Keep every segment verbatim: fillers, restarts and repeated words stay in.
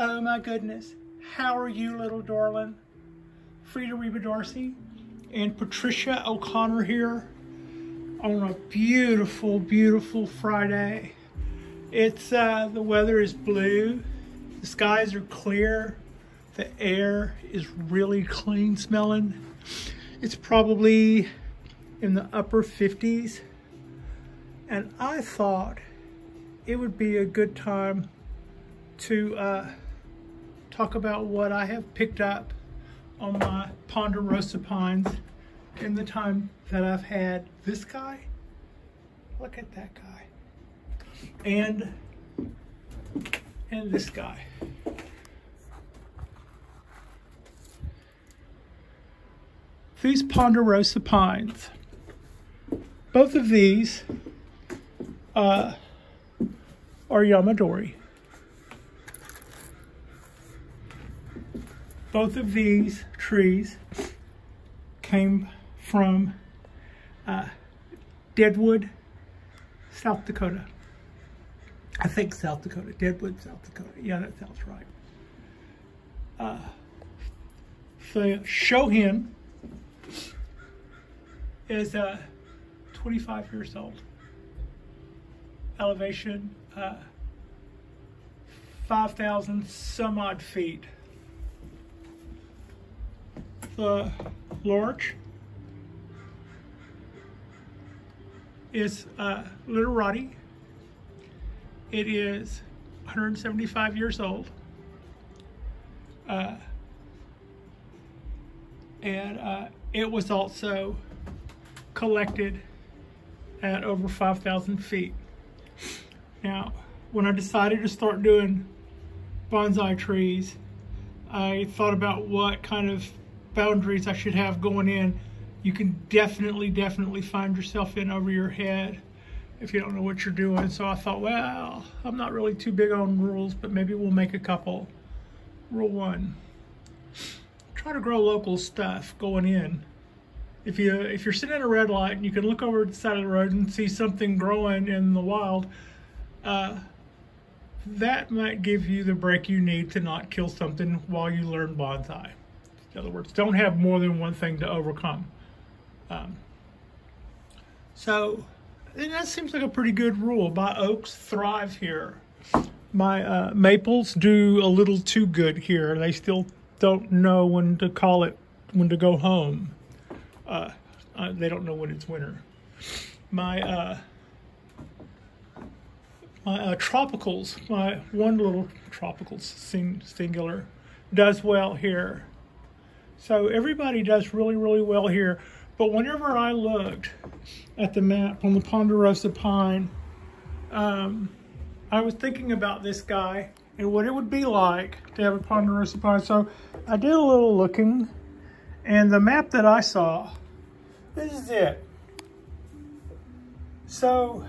Oh my goodness, how are you, little darling? Frida Reba Darcy and Patricia O'Connor here on a beautiful, beautiful Friday. It's, uh, the weather is blue, the skies are clear, the air is really clean smelling. It's probably in the upper fifties, and I thought it would be a good time to uh, talk about what I have picked up on my Ponderosa pines in the time that I've had this guy. Look at that guy. And, and this guy. These Ponderosa pines. Both of these uh, are Yamadori. Both of these trees came from uh, Deadwood, South Dakota. I think South Dakota, Deadwood, South Dakota. Yeah, that sounds right. Uh, the Shohin is uh, twenty-five years old. Elevation uh, five thousand some odd feet. The larch is uh, literati. It is one hundred seventy-five years old, uh, and uh, it was also collected at over five thousand feet. Now, when I decided to start doing bonsai trees, I thought about what kind of boundaries I should have going in. You can definitely, definitely find yourself in over your head if you don't know what you're doing. So I thought, well, I'm not really too big on rules, but maybe we'll make a couple. Rule one, try to grow local stuff going in. If, you, if you're sitting in a red light and you can look over the side of the road and see something growing in the wild, uh, that might give you the break you need to not kill something while you learn bonsai. In other words, don't have more than one thing to overcome. Um, so, and that seems like a pretty good rule. My oaks thrive here. My uh, maples do a little too good here. They still don't know when to call it, when to go home. Uh, uh, they don't know when it's winter. My, uh, my uh, tropicals, my one little tropical sing singular, does well here. So everybody does really, really well here. But whenever I looked at the map on the Ponderosa pine, um, I was thinking about this guy and what it would be like to have a Ponderosa pine. So I did a little looking, and the map that I saw, this is it. So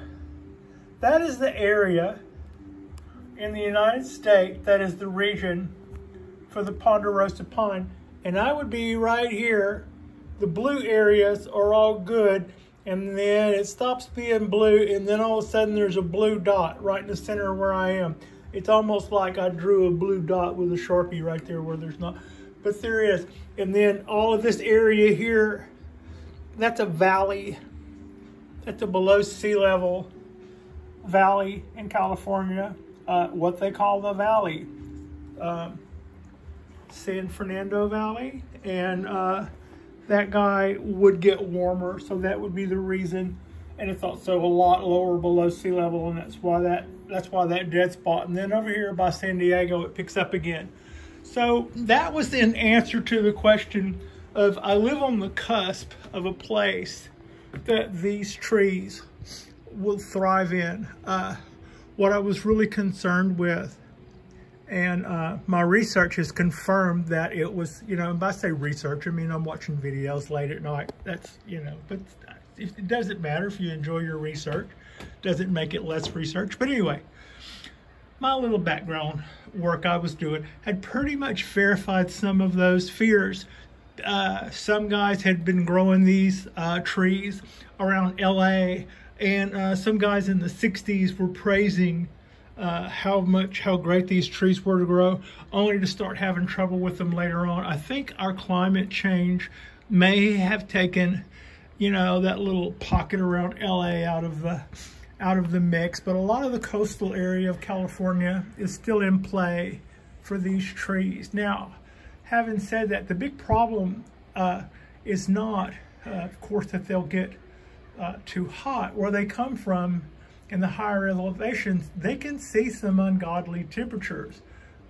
that is the area in the United States that is the region for the Ponderosa pine. And I would be right here. The blue areas are all good, and then it stops being blue, and then all of a sudden there's a blue dot right in the center where I am. It's almost like I drew a blue dot with a Sharpie right there where there's not, but there is. And then all of this area here, that's a valley. That's a below sea level valley in California, uh, what they call the valley. Um, San Fernando Valley, and uh, that guy would get warmer, so that would be the reason. And it's also a lot lower below sea level, and that's why that that's why that dead spot. And then over here by San Diego, it picks up again. So that was an answer to the question of, I live on the cusp of a place that these trees will thrive in. Uh, what I was really concerned with, and uh, my research has confirmed that it was, you know, and by say research, I mean, I'm watching videos late at night. That's, you know, but it doesn't matter if you enjoy your research. Doesn't make it less research. But anyway, my little background work I was doing had pretty much verified some of those fears. Uh, some guys had been growing these uh, trees around L A, and uh, some guys in the sixties were praising uh, how much, how great these trees were to grow, only to start having trouble with them later on. I think our climate change may have taken, you know, that little pocket around L A out of the, out of the mix, but a lot of the coastal area of California is still in play for these trees. Now, having said that, the big problem uh, is not, uh, of course, that they'll get uh, too hot. Where they come from in the higher elevations, they can see some ungodly temperatures,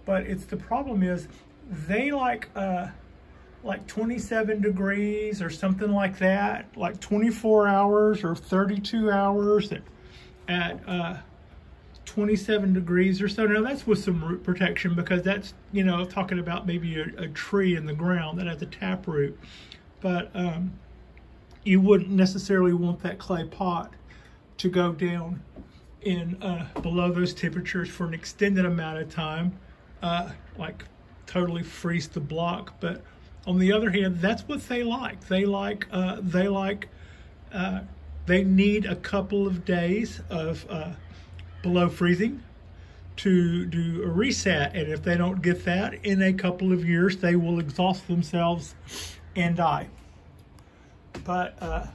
but it's the problem is they like uh, like twenty-seven degrees or something like that, like twenty-four hours or thirty-two hours at, at uh, twenty-seven degrees or so. Now that's with some root protection, because that's, you know, talking about maybe a, a tree in the ground that has a tap root, but um, you wouldn't necessarily want that clay pot to go down in uh, below those temperatures for an extended amount of time, uh, like totally freeze the block. But on the other hand, that's what they like. They like, uh, they like, uh, they need a couple of days of uh, below freezing to do a reset. And if they don't get that in a couple of years, they will exhaust themselves and die. But, uh,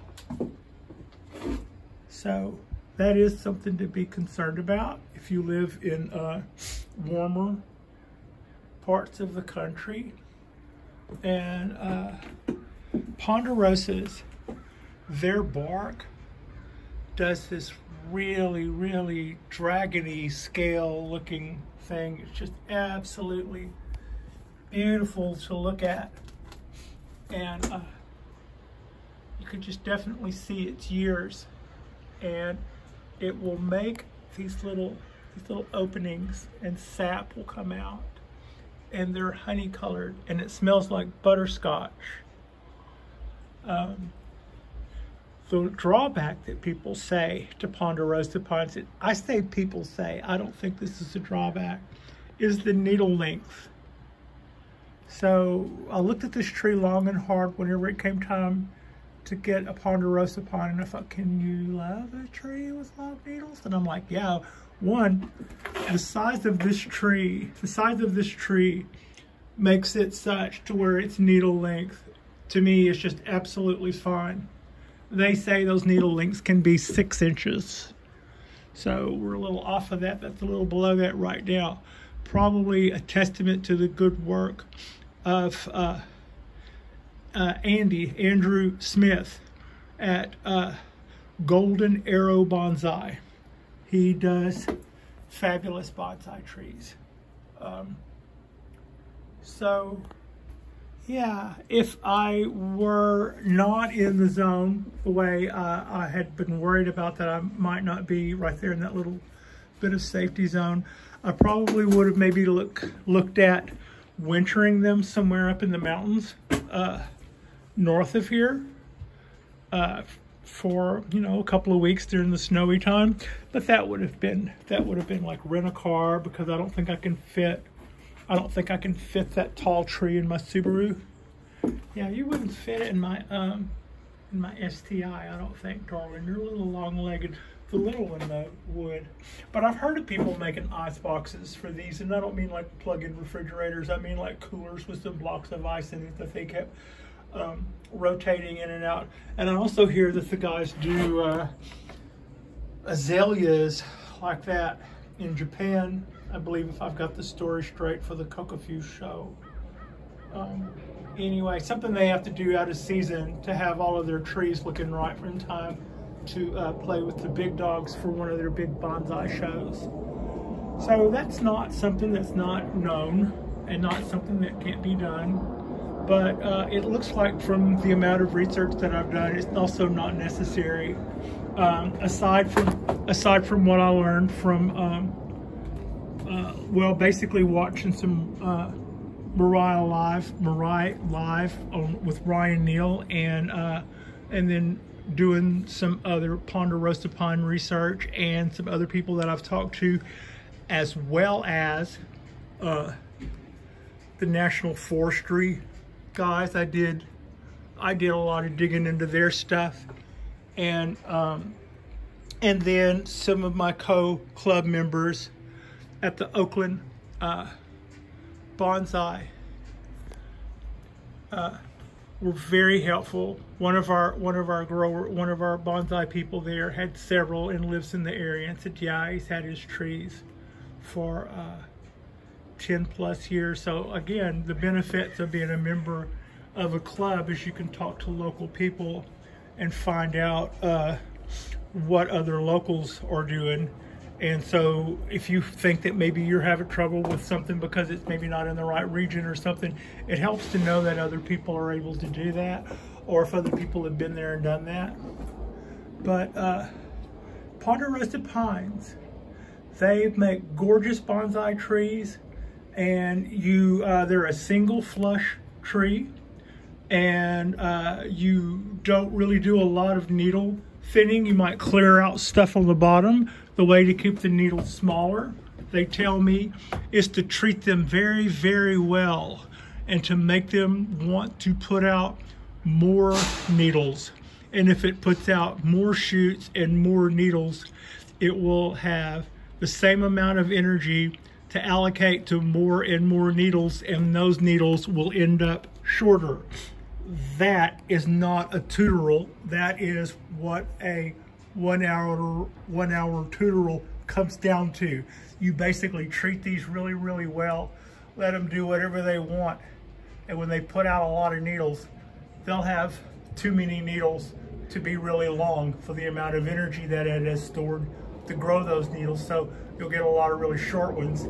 so that is something to be concerned about if you live in uh, warmer parts of the country. And uh, ponderosas, their bark does this really, really dragony scale looking thing. It's just absolutely beautiful to look at. And uh, you could just definitely see its years. And it will make these little, these little openings, and sap will come out. And they're honey colored, and it smells like butterscotch. Um, the drawback that people say to ponderosa pines, it, I say people say, I don't think this is a drawback, is the needle length. So I looked at this tree long and hard whenever it came time to get a ponderosa pine, and I thought, can you love a tree with long needles? And I'm like, yeah. One, the size of this tree, the size of this tree makes it such to where its needle length, to me, is just absolutely fine. They say those needle lengths can be six inches. So we're a little off of that. That's a little below that right now. Probably a testament to the good work of uh, uh, Andy, Andrew Smith at uh, Golden Arrow Bonsai. He does fabulous bonsai trees. Um, so, yeah, if I were not in the zone the way uh, I had been worried about that I might not be right there in that little bit of safety zone, I probably would have maybe look, looked at wintering them somewhere up in the mountains uh, north of here. Uh, for, you know, a couple of weeks during the snowy time, but that would have been, that would have been like rent a car, because I don't think I can fit, I don't think I can fit that tall tree in my Subaru. Yeah, you wouldn't fit it in my, um, in my S T I, I don't think, darling. You're a little long-legged. The little one, though, would. But I've heard of people making ice boxes for these, and I don't mean like plug-in refrigerators. I mean like coolers with some blocks of ice in it that they kept Um, rotating in and out. And I also hear that the guys do uh, azaleas like that in Japan, I believe, if I've got the story straight, for the Kokofu show. Um, anyway, something they have to do out of season to have all of their trees looking right in time to uh, play with the big dogs for one of their big bonsai shows. So that's not something that's not known and not something that can't be done. But uh, it looks like from the amount of research that I've done, it's also not necessary. Um, aside from aside from what I learned from, um, uh, well, basically watching some uh, Mariah Live, Mariah Live on, with Ryan Neal, and uh, and then doing some other ponderosa pine research and some other people that I've talked to, as well as uh, the National Forestry guys. I did, I did a lot of digging into their stuff, and um, and then some of my co-club members at the Oakland uh, Bonsai uh, were very helpful. One of our one of our grower one of our bonsai people there had several and lives in the area, and said, yeah, he's had his trees for uh, ten plus years. So again, the benefits of being a member of a club is you can talk to local people and find out uh, what other locals are doing. And so if you think that maybe you're having trouble with something because it's maybe not in the right region or something, it helps to know that other people are able to do that, or if other people have been there and done that. But uh, Ponderosa pines, they make gorgeous bonsai trees, and you uh, they're a single flush tree, and uh, you don't really do a lot of needle thinning. You might clear out stuff on the bottom. The way to keep the needles smaller, they tell me, is to treat them very, very well and to make them want to put out more needles. And if it puts out more shoots and more needles, it will have the same amount of energy to allocate to more and more needles, and those needles will end up shorter. That is not a tutoral. That is what a one hour one hour tutoral comes down to. You basically treat these really, really well, let them do whatever they want, and when they put out a lot of needles, they'll have too many needles to be really long for the amount of energy that it has stored to grow those needles. So you'll get a lot of really short ones,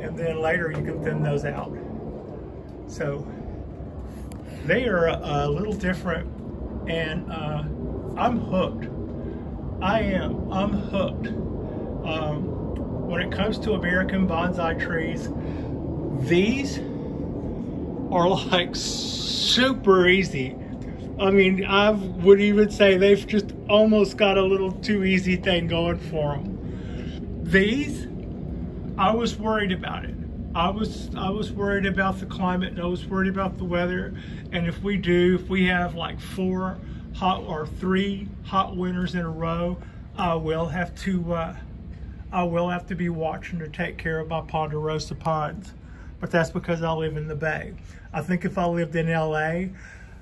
and then later you can thin those out. So they are a little different, and uh, I'm hooked. I am. I'm hooked. Um, when it comes to American bonsai trees, these are like super easy. I mean, I would even say they've just almost got a little too easy thing going for them. These, I was worried about it. I was I was worried about the climate, and I was worried about the weather, and if we do, if we have like four hot or three hot winters in a row, I will have to uh, I will have to be watching to take care of my Ponderosa pines. But that's because I live in the Bay. I think if I lived in L A,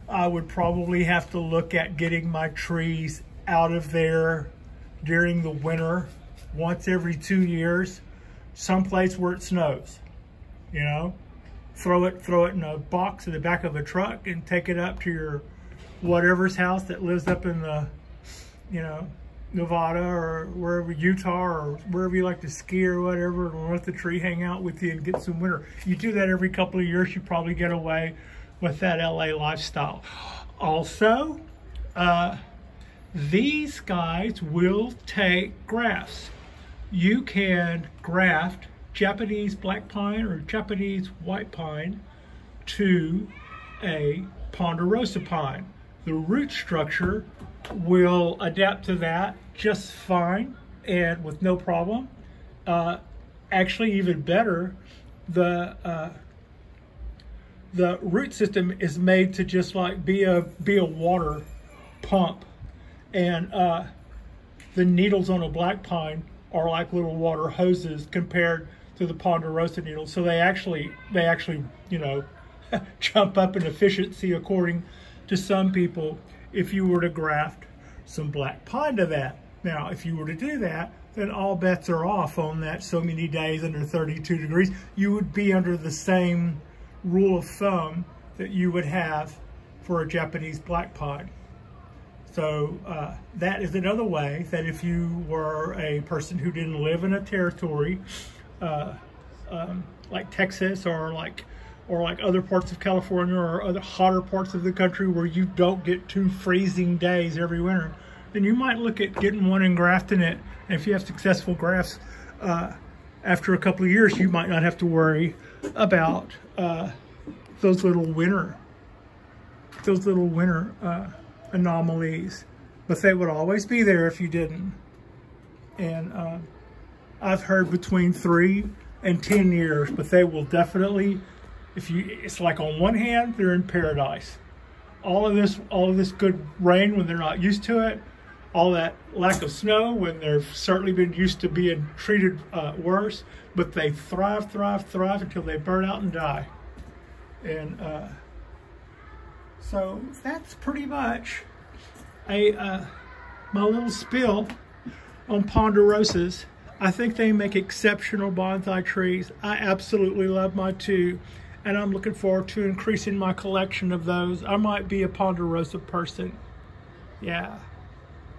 I would probably have to look at getting my trees out of there during the winter, once every two years, someplace where it snows. You know, throw it, throw it in a box in the back of a truck and take it up to your whatever's house that lives up in the, you know, Nevada or wherever, Utah or wherever you like to ski or whatever, and let the tree hang out with you and get some winter. You do that every couple of years, you probably get away with that L A lifestyle. Also, uh, these guys will take grafts. You can graft Japanese black pine or Japanese white pine to a Ponderosa pine. The root structure will adapt to that just fine and with no problem. Uh, actually, even better, the uh, the root system is made to just like be a be a water pump, and uh, the needles on a black pine are like little water hoses compared to the Ponderosa needles. So they actually, they actually, you know, jump up in efficiency according to some people if you were to graft some black pine to that. Now, if you were to do that, then all bets are off on that so many days under thirty-two degrees. You would be under the same rule of thumb that you would have for a Japanese black pine. So uh, that is another way that if you were a person who didn't live in a territory, Uh, um, like Texas or like or like other parts of California or other hotter parts of the country where you don't get two freezing days every winter, then you might look at getting one and grafting it. And if you have successful grafts, uh, after a couple of years, you might not have to worry about uh, those little winter, those little winter uh, anomalies. But they would always be there if you didn't. And uh, I've heard between three and ten years, but they will definitely, if you, it's like on one hand, they're in paradise. All of this, all of this good rain when they're not used to it, all that lack of snow when they've certainly been used to being treated uh, worse, but they thrive, thrive, thrive until they burn out and die. And uh, so that's pretty much a uh, my little spill on ponderosas. I think they make exceptional bonsai trees. I absolutely love my two, and I'm looking forward to increasing my collection of those. I might be a ponderosa person. Yeah.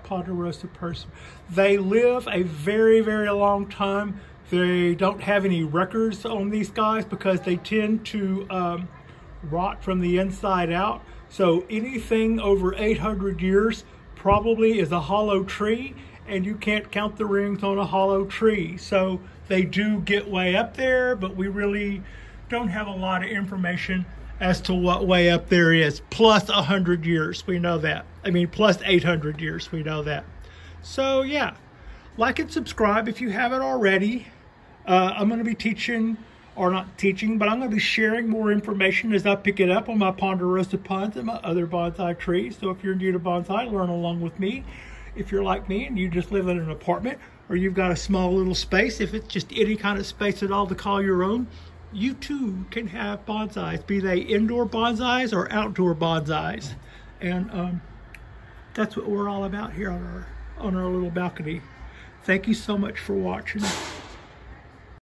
Ponderosa person. They live a very, very long time. They don't have any records on these guys because they tend to um, rot from the inside out. So anything over eight hundred years probably is a hollow tree, and you can't count the rings on a hollow tree. So they do get way up there, but we really don't have a lot of information as to what way up there is. Plus one hundred years, we know that. I mean, plus eight hundred years, we know that. So yeah, like and subscribe if you haven't already. Uh, I'm gonna be teaching, or not teaching, but I'm gonna be sharing more information as I pick it up on my ponderosa ponds and my other bonsai trees. So if you're new to bonsai, learn along with me. If you're like me and you just live in an apartment, or you've got a small little space, if it's just any kind of space at all to call your own, you too can have bonsais, be they indoor bonsais or outdoor bonsais. And um, that's what we're all about here on our, on our little balcony. Thank you so much for watching.